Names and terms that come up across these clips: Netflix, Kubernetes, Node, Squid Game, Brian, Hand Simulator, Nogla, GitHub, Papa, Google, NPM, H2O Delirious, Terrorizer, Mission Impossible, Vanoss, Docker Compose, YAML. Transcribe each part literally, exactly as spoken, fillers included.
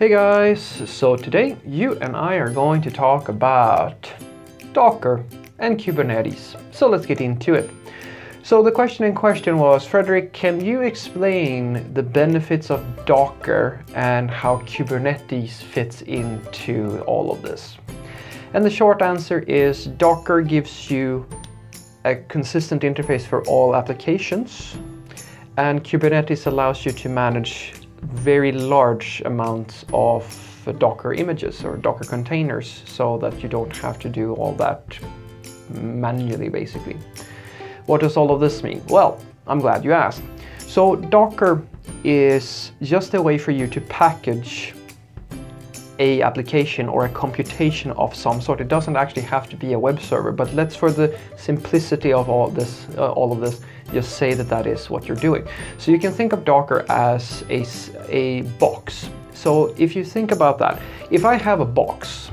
Hey guys, so today you and I are going to talk about Docker and Kubernetes. So let's get into it. So the question in question was, Frederick, can you explain the benefits of Docker and how Kubernetes fits into all of this? And the short answer is Docker gives you a consistent interface for all applications, and Kubernetes allows you to manage very large amounts of Docker images or Docker containers so that you don't have to do all that manually, basically. What does all of this mean? Well, I'm glad you asked. So Docker is just a way for you to package a application or a computation of some sort. It doesn't actually have to be a web server, but let's, for the simplicity of all this, uh, all of this, just say that that is what you're doing. So you can think of Docker as a, a box. So if you think about that, if I have a box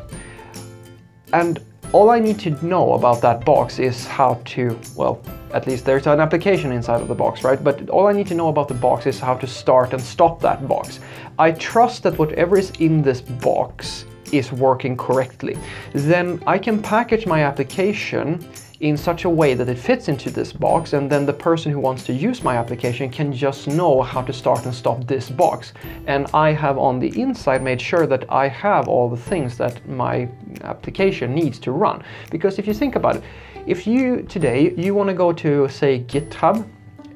and all I need to know about that box is how to, well, at least there's an application inside of the box, right? But all I need to know about the box is how to start and stop that box. I trust that whatever is in this box is working correctly. Then I can package my application in such a way that it fits into this box, and then the person who wants to use my application can just know how to start and stop this box. And I have on the inside made sure that I have all the things that my application needs to run. Because if you think about it, if you today you want to go to, say, GitHub,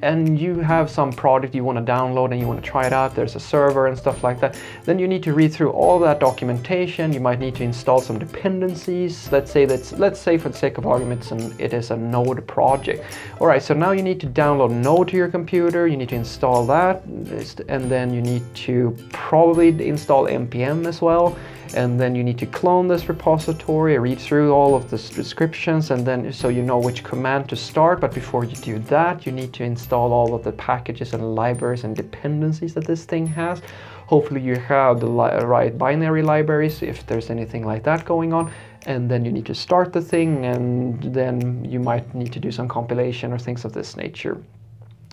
and you have some product you want to download and you want to try it out, there's a server and stuff like that, then you need to read through all that documentation. You might need to install some dependencies. Let's say that's, let's say for the sake of argument, it is a Node project. All right, so now you need to download Node to your computer. You need to install that, and then you need to probably install N P M as well. And then you need to clone this repository, read through all of the descriptions, and then so you know which command to start. But before you do that, you need to install all of the packages and libraries and dependencies that this thing has. Hopefully you have the right binary libraries if there's anything like that going on. And then you need to start the thing, and then you might need to do some compilation or things of this nature.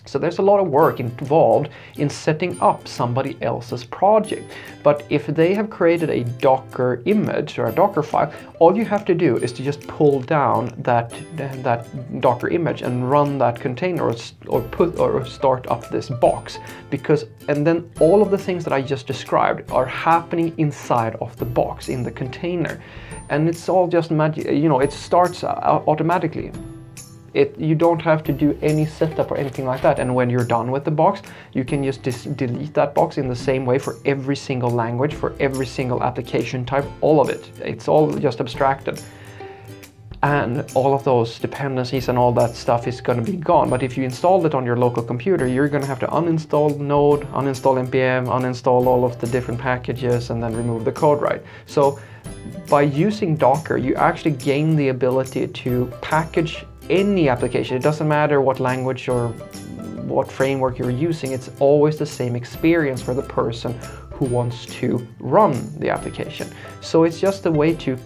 So there's a lot of work involved in setting up somebody else's project. But if they have created a Docker image or a Docker file, all you have to do is to just pull down that, that Docker image and run that container, or, or, put, or start up this box. Because, and then all of the things that I just described are happening inside of the box, in the container. And it's all just magic, you know, it starts automatically. It, you don't have to do any setup or anything like that. And when you're done with the box, you can just delete that box in the same way for every single language, for every single application type, all of it. It's all just abstracted. And all of those dependencies and all that stuff is going to be gone. But if you installed it on your local computer, you're going to have to uninstall Node, uninstall N P M, uninstall all of the different packages, and then remove the code, right? So by using Docker, you actually gain the ability to package any application. It doesn't matter what language or what framework you're using, it's always the same experience for the person who wants to run the application. So it's just a way to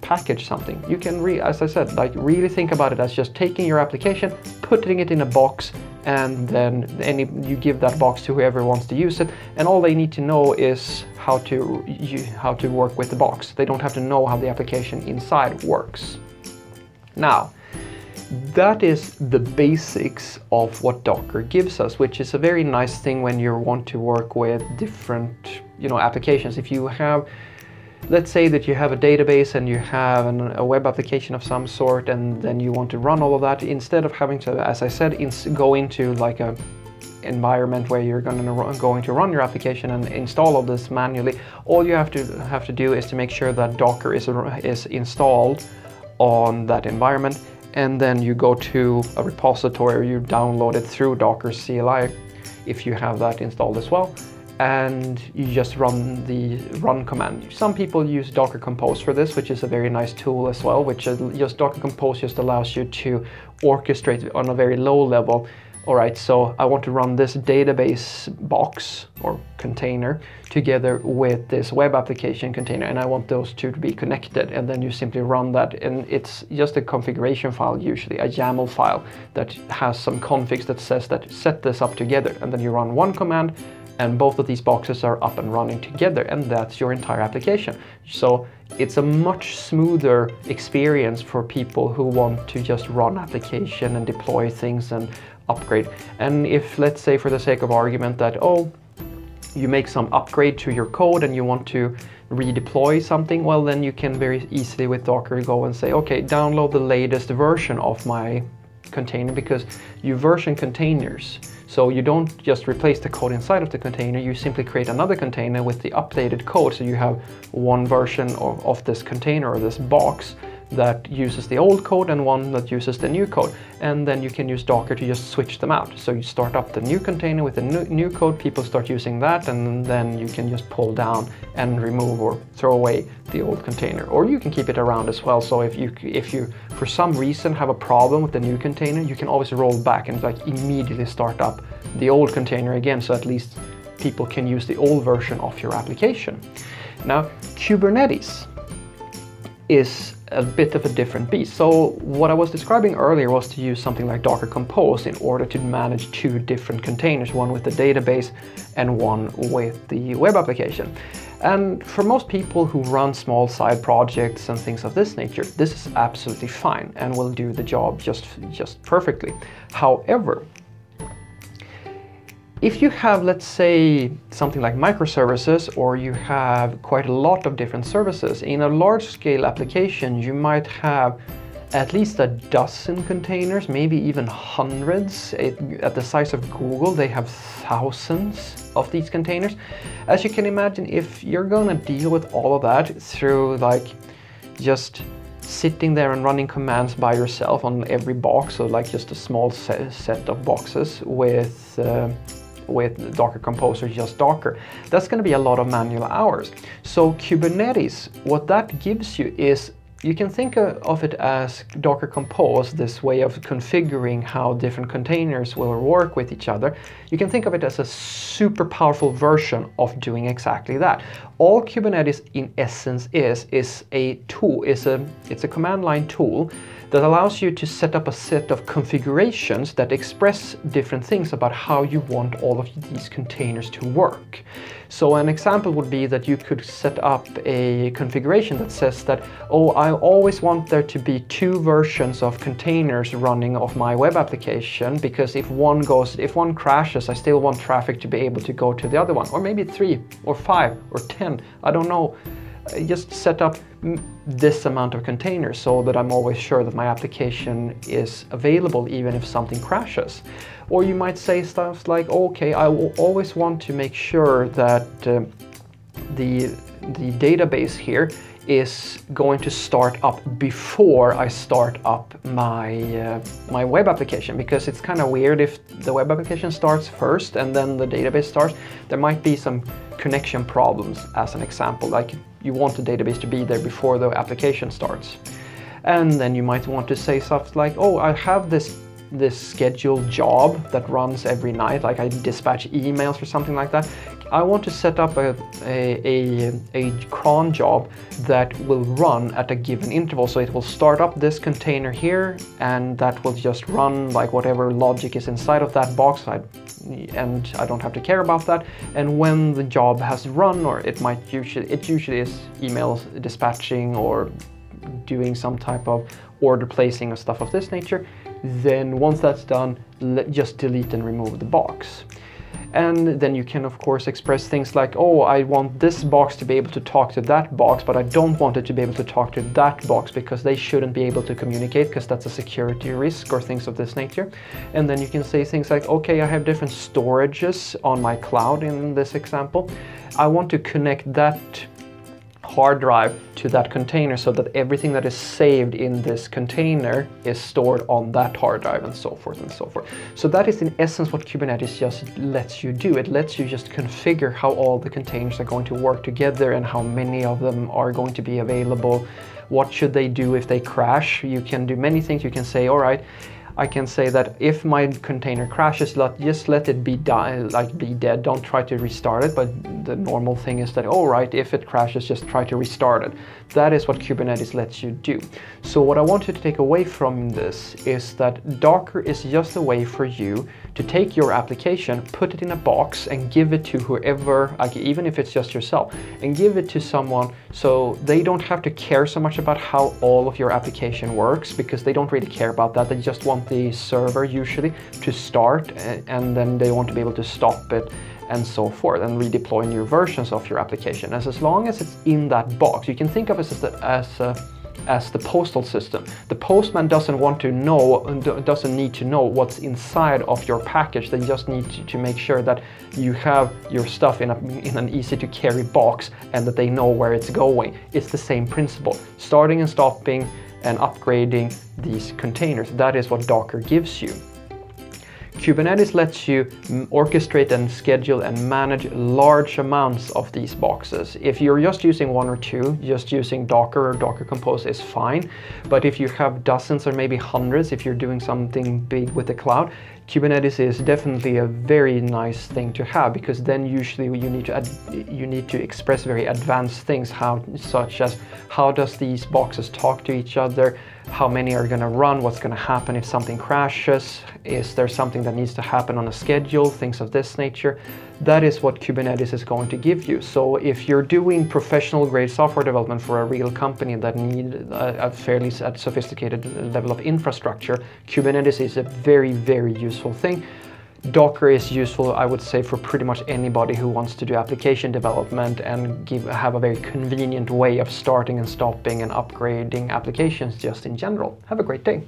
package something. You can, re as I said, like really think about it as just taking your application, putting it in a box, and then any, you give that box to whoever wants to use it, and all they need to know is how to, you, how to work with the box. They don't have to know how the application inside works. Now, that is the basics of what Docker gives us, which is a very nice thing when you want to work with different, you know, applications. If you have, let's say that you have a database and you have an, a web application of some sort, and then you want to run all of that, instead of having to, as I said, ins go into like a environment where you're going to run, going to run your application and install all this manually, all you have to have to do is to make sure that Docker is is installed on that environment. And then you go to a repository, or you download it through Docker C L I if you have that installed as well, and you just run the run command. Some people use Docker Compose for this, which is a very nice tool as well, which is just Docker Compose just allows you to orchestrate on a very low level. All right, so I want to run this database box or container together with this web application container, and I want those two to be connected, and then you simply run that, and it's just a configuration file, usually a YAML file that has some configs that says that set this up together, and then you run one command and both of these boxes are up and running together, and that's your entire application. So it's a much smoother experience for people who want to just run application and deploy things and upgrade. And if, let's say, for the sake of argument, that, oh, you make some upgrade to your code and you want to redeploy something, well, then you can very easily with Docker go and say, okay, download the latest version of my container, because you version containers. So you don't just replace the code inside of the container, you simply create another container with the updated code. So you have one version of, of this container or this box that uses the old code and one that uses the new code. And then you can use Docker to just switch them out. So you start up the new container with the new, new code, people start using that, and then you can just pull down and remove or throw away the old container. Or you can keep it around as well. So if you, if you for some reason have a problem with the new container, you can always roll back and like immediately start up the old container again. So at least people can use the old version of your application. Now, Kubernetes is a bit of a different beast. So what I was describing earlier was to use something like Docker Compose in order to manage two different containers, one with the database and one with the web application. And for most people who run small side projects and things of this nature, this is absolutely fine and will do the job just, just perfectly. However, if you have, let's say, something like microservices, or you have quite a lot of different services, in a large-scale application you might have at least a dozen containers, maybe even hundreds. It, at the size of Google, they have thousands of these containers. As you can imagine, if you're gonna deal with all of that through like just sitting there and running commands by yourself on every box, so like just a small set, set of boxes with uh, with Docker Compose, just Docker, that's going to be a lot of manual hours. So Kubernetes, what that gives you is, you can think of it as Docker Compose, this way of configuring how different containers will work with each other. You can think of it as a super powerful version of doing exactly that. All Kubernetes in essence is, is a tool, is a, it's a command line tool that allows you to set up a set of configurations that express different things about how you want all of these containers to work. So an example would be that you could set up a configuration that says that, oh, I always want there to be two versions of containers running of my web application, because if one goes, if one crashes, I still want traffic to be able to go to the other one, or maybe three or five or ten, I don't know. Just set up this amount of containers so that I'm always sure that my application is available even if something crashes. Or you might say stuff like, okay, I will always want to make sure that uh, the the database here is going to start up before I start up my uh, my web application, because it's kind of weird if the web application starts first and then the database starts. There might be some connection problems, as an example, like you want the database to be there before the application starts. And then you might want to say stuff like, oh, I have this this scheduled job that runs every night, like I dispatch emails or something like that. I want to set up a, a, a, a cron job that will run at a given interval. So it will start up this container here, and that will just run like whatever logic is inside of that box, I, and I don't have to care about that. And when the job has run, or it might usually, it usually is emails dispatching or doing some type of order placing or stuff of this nature, then once that's done, just delete and remove the box. And then you can of course express things like, oh, I want this box to be able to talk to that box, but I don't want it to be able to talk to that box, because they shouldn't be able to communicate, because that's a security risk or things of this nature. And then you can say things like, okay, I have different storages on my cloud in this example. I want to connect that hard drive to that container so that everything that is saved in this container is stored on that hard drive, and so forth and so forth. So that is in essence what Kubernetes just lets you do. It lets you just configure how all the containers are going to work together and how many of them are going to be available. What should they do if they crash? You can do many things. You can say, all right, I can say that if my container crashes, let, just let it be die, like be dead. Don't try to restart it. But the normal thing is that, all right, if it crashes, just try to restart it. That is what Kubernetes lets you do. So what I want you to take away from this is that Docker is just a way for you to take your application, put it in a box and give it to whoever, like even if it's just yourself, and give it to someone so they don't have to care so much about how all of your application works, because they don't really care about that. They just want the server usually to start, and then they want to be able to stop it and so forth, and redeploy new versions of your application. As, as long as it's in that box, you can think of it as, the, as, uh, as the postal system. The postman doesn't want to know, doesn't need to know what's inside of your package. They just need to, to make sure that you have your stuff in, a, in an easy to carry box and that they know where it's going. It's the same principle, starting and stopping and upgrading these containers. That is what Docker gives you. Kubernetes lets you orchestrate and schedule and manage large amounts of these boxes. If you're just using one or two, just using Docker or Docker Compose is fine. But if you have dozens or maybe hundreds, if you're doing something big with the cloud, Kubernetes is definitely a very nice thing to have, because then usually you need to, you need to express very advanced things, how, such as how does these boxes talk to each other, how many are going to run, what's going to happen if something crashes, is there something that needs to happen on a schedule, things of this nature. That is what Kubernetes is going to give you. So if you're doing professional grade software development for a real company that need a, a fairly sophisticated level of infrastructure, Kubernetes is a very, very useful thing. Docker is useful, I would say, for pretty much anybody who wants to do application development and give, have a very convenient way of starting and stopping and upgrading applications just in general. Have a great day.